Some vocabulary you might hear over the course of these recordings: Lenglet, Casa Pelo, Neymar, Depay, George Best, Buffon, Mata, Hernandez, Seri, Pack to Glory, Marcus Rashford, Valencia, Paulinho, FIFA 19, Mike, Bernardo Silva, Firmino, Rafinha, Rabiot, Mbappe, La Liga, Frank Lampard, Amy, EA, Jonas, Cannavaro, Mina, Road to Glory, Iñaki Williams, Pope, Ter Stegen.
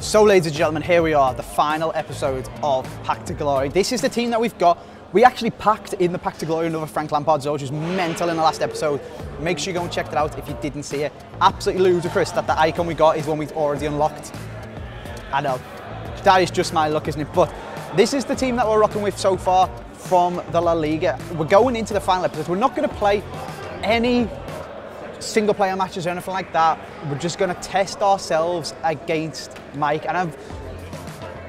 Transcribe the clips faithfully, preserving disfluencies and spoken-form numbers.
So ladies and gentlemen, here we are, the final episode of Pack to Glory. This is the team that we've got. We actually packed in the Pack to Glory another Frank Lampard zone, which was mental in the last episode. Make sure you go and check that out if you didn't see it. Absolutely ludicrous that the icon we got is one we've already unlocked. I know, that is just my luck, isn't it? But this is the team that we're rocking with so far from the La Liga. We're going into the final episode. We're not going to play any single player matches or anything like that. We're just going to test ourselves against Mike, and I've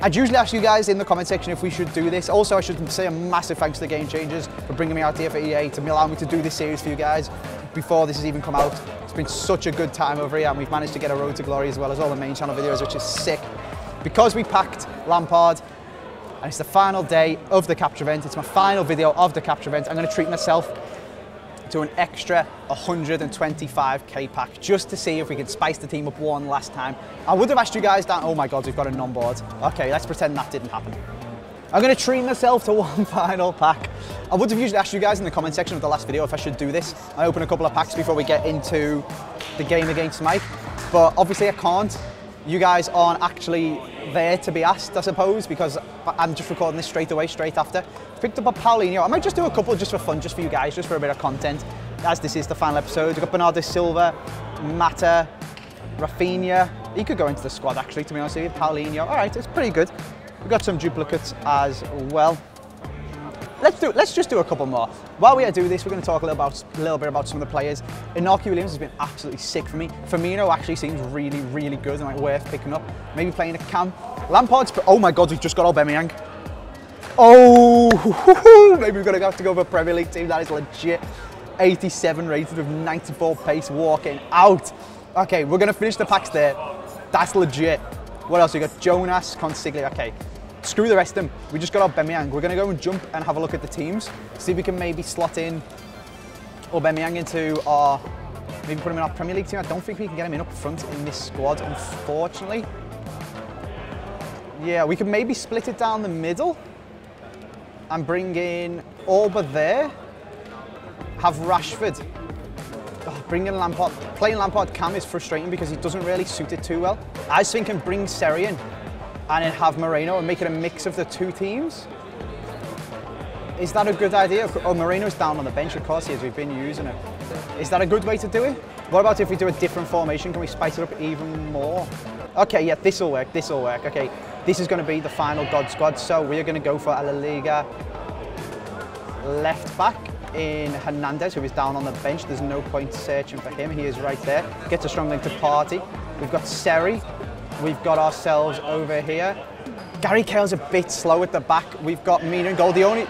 I'd usually ask you guys in the comment section if we should do this. Also, I should say a massive thanks to the Game Changers for bringing me out here for E A to allow me to do this series for you guys before this has even come out. It's been such a good time over here, and we've managed to get a Road to Glory as well as all the main channel videos, which is sick. Because we packed Lampard, and it's the final day of the capture event, it's my final video of the capture event, I'm going to treat myself to an extra one hundred twenty-five K pack just to see if we can spice the team up one last time. I would have asked you guys that, oh my God, we've got a non-board. Okay, let's pretend that didn't happen. I'm gonna treat myself to one final pack. I would have usually asked you guys in the comment section of the last video if I should do this. I open a couple of packs before we get into the game against Mike, but obviously I can't. You guys aren't actually there to be asked, I suppose, because I'm just recording this straight away, straight after. Picked up a Paulinho. I might just do a couple just for fun, just for you guys, just for a bit of content, as this is the final episode. We've got Bernardo Silva, Mata, Rafinha. He could go into the squad, actually, to be honest with you. Paulinho. All right, it's pretty good. We've got some duplicates as well. Let's do. Let's just do a couple more. While we do this, we're going to talk a little, about, a little bit about some of the players. Iñaki Williams has been absolutely sick for me. Firmino actually seems really, really good and like worth picking up. Maybe playing a cam. Lampard's. Oh my God, we've just got Aubameyang. Oh, maybe we're going to have to go for a Premier League team. That is legit. eighty-seven rated with ninety-four pace, walking out. Okay, we're going to finish the packs there. That's legit. What else? We got Jonas, Consigli. Okay. Screw the rest of them. We just got Aubameyang. We're going to go and jump and have a look at the teams. See if we can maybe slot in Aubameyang into our... Maybe put him in our Premier League team. I don't think we can get him in up front in this squad, unfortunately. Yeah, we can maybe split it down the middle and bring in Orba there. Have Rashford. Oh, bring in Lampard. Playing Lampard cam is frustrating because he doesn't really suit it too well. I was thinking bring Seri in and then have Moreno and make it a mix of the two teams. Is that a good idea? Oh, Moreno's down on the bench, of course he is, we've been using it. Is that a good way to do it? What about if we do a different formation? Can we spice it up even more? Okay, yeah, this'll work, this'll work. Okay, this is gonna be the final God squad, so we're gonna go for a La Liga left back in Hernandez, who is down on the bench. There's no point searching for him, he is right there. Gets a strong link to party. We've got Seri. We've got ourselves over here. Gary Cale's a bit slow at the back. We've got Mina and goal. The only,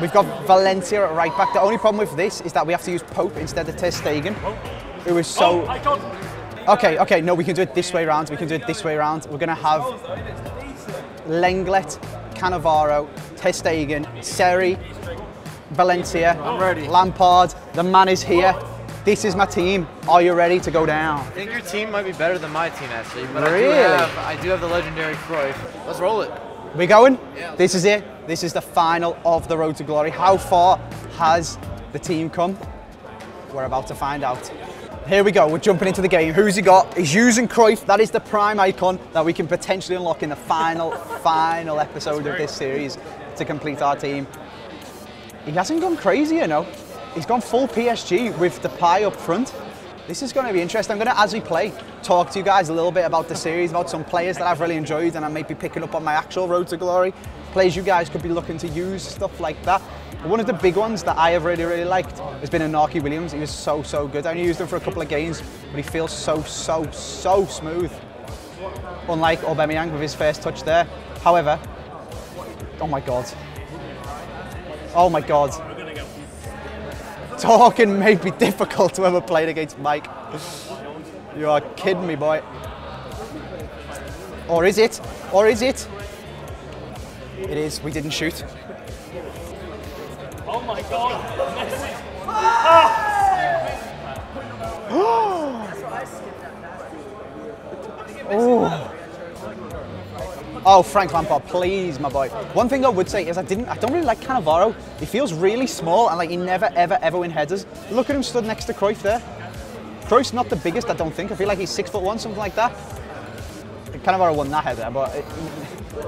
we've got Valencia at right back. The only problem with this is that we have to use Pope instead of Ter Stegen, who is so... Okay, okay, no, we can do it this way round. We can do it this way round. We're going to have Lenglet, Cannavaro, Ter Stegen, Seri, Valencia, Lampard. The man is here. This is my team. Are you ready to go down? I think your team might be better than my team, actually. But really? I, do have, I do have the legendary Cruyff. Let's roll it. We going? Yeah. This is it. This is the final of the Road to Glory. How far has the team come? We're about to find out. Here we go. We're jumping into the game. Who's he got? He's using Cruyff. That is the prime icon that we can potentially unlock in the final, final episode of this series to complete our team. He hasn't gone crazy, you know. He's gone full P S G with Depay up front. This is going to be interesting. I'm going to, as we play, talk to you guys a little bit about the series, about some players that I've really enjoyed and I may be picking up on my actual Road to Glory. Players you guys could be looking to use, stuff like that. But one of the big ones that I have really, really liked has been Iñaki Williams. He was so, so good. I only used him for a couple of games, but he feels so, so, so smooth. Unlike Aubameyang with his first touch there. However, oh my God. Oh my God. Talking may be difficult to ever play against Mike. You are kidding me, boy. Or is it? Or is it? It is. We didn't shoot. Oh my God. Oh. Oh, Frank Lampard, please, my boy. One thing I would say is I didn't, I don't really like Cannavaro. He feels really small and like he never, ever, ever win headers. Look at him stood next to Cruyff there. Cruyff's not the biggest, I don't think. I feel like he's six foot one, something like that. Cannavaro won that header, but it,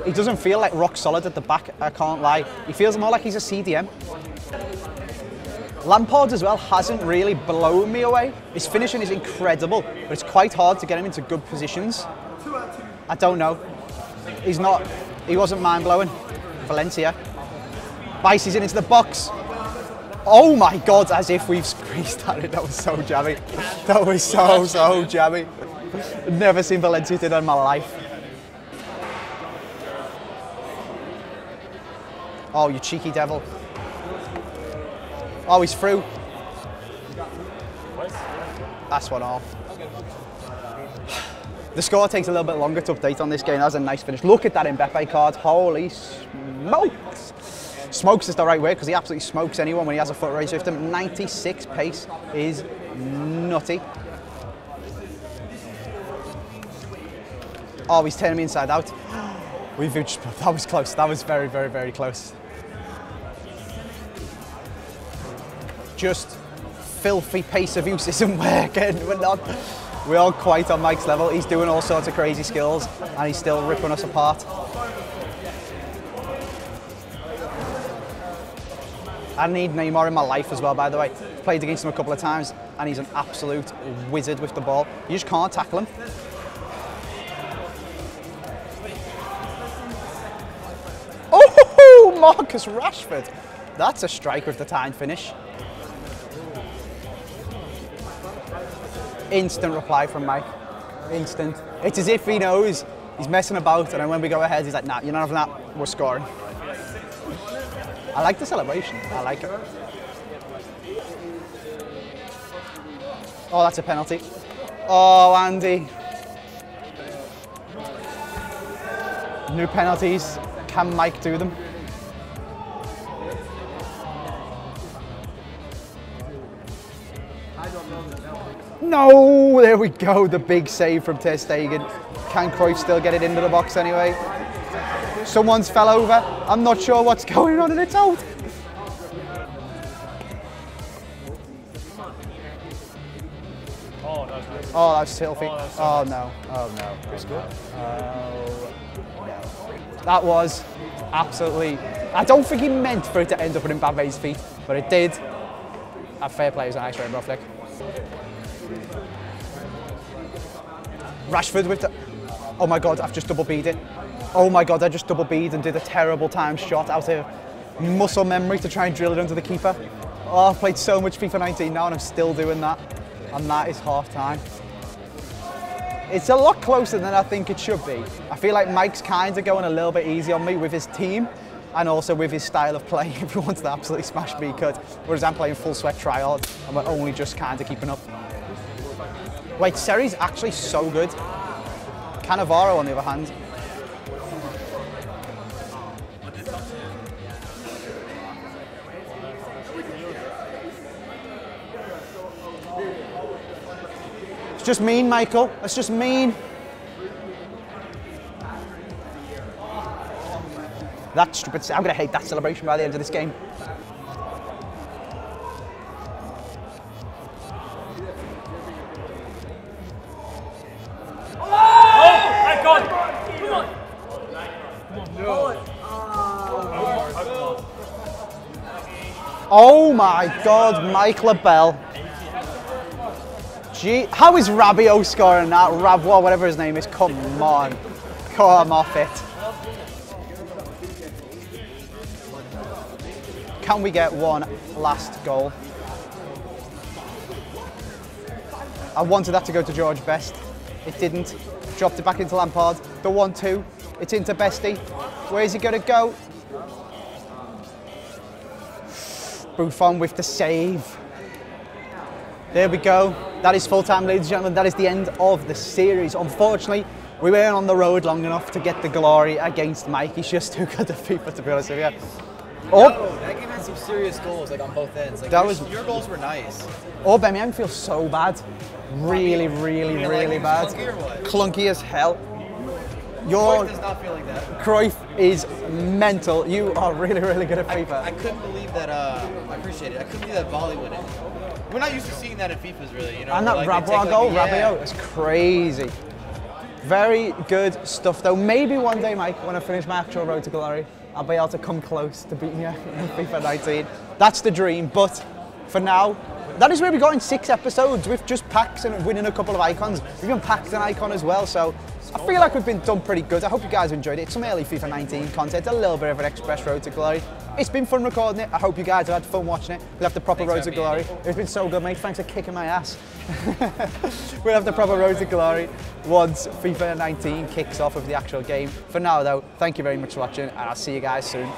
he doesn't feel like rock solid at the back, I can't lie. He feels more like he's a C D M. Lampard as well hasn't really blown me away. His finishing is incredible, but it's quite hard to get him into good positions. I don't know. He's not, he wasn't mind-blowing. Valencia. Bice's in into the box. Oh my God, as if we've squeezed that in. That was so jammy. That was so, so jammy. Never seen Valencia do that in my life. Oh, you cheeky devil. Oh, he's through. That's one off. The score takes a little bit longer to update on this game. That was a nice finish. Look at that Mbappe card. Holy smokes. Smokes is the right word because he absolutely smokes anyone when he has a foot race with him. ninety-six pace is nutty. Oh, he's turning me inside out. We've just, that was close. That was very, very, very close. Just filthy pace of use isn't working. We're not, we aren't quite on Mike's level. He's doing all sorts of crazy skills and he's still ripping us apart. I need Neymar in my life as well, by the way. Played against him a couple of times and he's an absolute wizard with the ball. You just can't tackle him. Oh, Marcus Rashford. That's a strike with the time finish. Instant reply from Mike. Instant. It's as if he knows he's messing about, and then when we go ahead, he's like, nah, you're not having that, we're scoring. I like the celebration, I like it. Oh, that's a penalty. Oh, Andy. New penalties, can Mike do them? No, there we go, the big save from Ter Stegen. Can Cruyff still get it into the box anyway? Someone's fell over. I'm not sure what's going on and it's out. Oh, that was filthy. Oh, no. Oh, no. Oh, no. That was absolutely... I don't think he meant for it to end up in Mbappe's feet, but it did. A fair play is a nice rainbow flick. Rashford with the... Oh my God, I've just double B'd it. Oh my God, I just double B'd and did a terrible time shot out of muscle memory to try and drill it under the keeper. Oh, I've played so much FIFA nineteen now and I'm still doing that. And that is half time. It's a lot closer than I think it should be. I feel like Mike's kind of going a little bit easy on me with his team and also with his style of play. If he wants to absolutely smash me, he could. Whereas I'm playing full sweat tryhard and we're only just kind of keeping up. Wait, Seri's actually so good. Cannavaro, on the other hand. It's just mean, Michael. It's just mean. That's stupid. I'm going to hate that celebration by the end of this game. Oh my God, Mike LaBelle. Gee, how is Rabiot scoring that? Rabiot, whatever his name is, come on. Come off it. Can we get one last goal? I wanted that to go to George Best. It didn't. Dropped it back into Lampard. The one two. It's into Bestie. Where's he gonna go? Buffon with the save. There we go. That is full time, ladies and gentlemen. That is the end of the series. Unfortunately, we weren't on the road long enough to get the glory against Mike. He's just too good at FIFA, to be honest with you. Oh, no, that game had some serious goals, like on both ends. Like that your, was, your goals were nice. Aubameyang feels so bad. Really, really, really, really like bad. Clunky, or what? Clunky as hell. Your Cruyff does not feel like that. Cruyff is mental. You are really, really good at FIFA. I, I couldn't believe that. Uh, I appreciate it. I couldn't believe that volley went in. We're not used to seeing that in FIFA's, really. You know, and that like Rabiot goal, like, yeah. Rabiot, it's crazy. Very good stuff, though. Maybe one day, Mike, when I finish my actual road to glory, I'll be able to come close to beating you in FIFA nineteen. That's the dream, but for now, that is where we got in six episodes with just packs and winning a couple of icons. We've even packed an icon as well, so I feel like we've been done pretty good. I hope you guys enjoyed it. It's some early FIFA nineteen content, a little bit of an express road to glory. It's been fun recording it. I hope you guys have had fun watching it. We'll have the proper road to glory. It's been so good, mate. Thanks for kicking my ass. We'll have the proper road to glory once FIFA nineteen kicks off of the actual game. For now, though, thank you very much for watching, and I'll see you guys soon.